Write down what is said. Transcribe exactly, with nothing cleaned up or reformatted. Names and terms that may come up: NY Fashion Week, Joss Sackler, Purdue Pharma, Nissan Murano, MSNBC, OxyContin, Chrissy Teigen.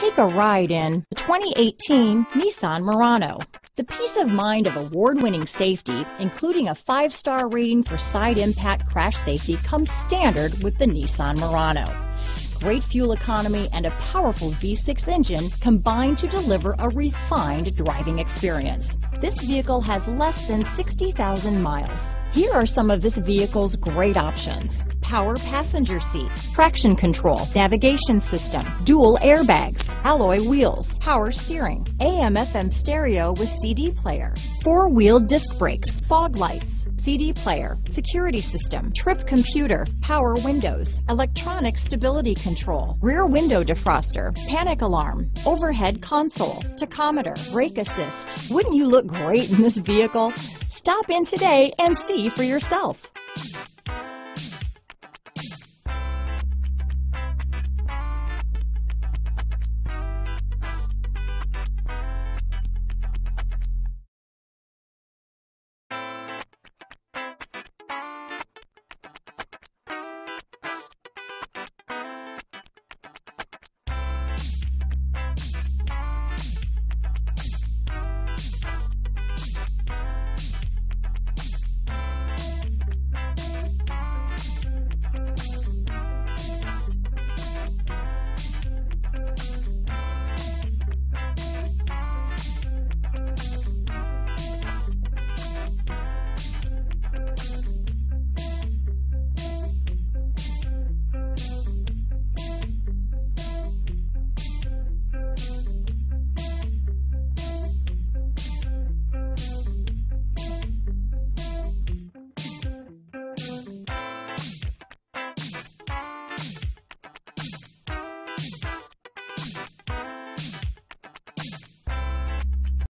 Take a ride in the twenty eighteen Nissan Murano. The peace of mind of award-winning safety, including a five-star rating for side impact crash safety, comes standard with the Nissan Murano. Great fuel economy and a powerful V six engine combine to deliver a refined driving experience. This vehicle has less than sixty thousand miles. Here are some of this vehicle's great options: power passenger seat, traction control, navigation system, dual airbags, alloy wheels, power steering, A M F M stereo with C D player, four-wheel disc brakes, fog lights, C D player, security system, trip computer, power windows, electronic stability control, rear window defroster, panic alarm, overhead console, tachometer, brake assist. Wouldn't you look great in this vehicle? Stop in today and see for yourself.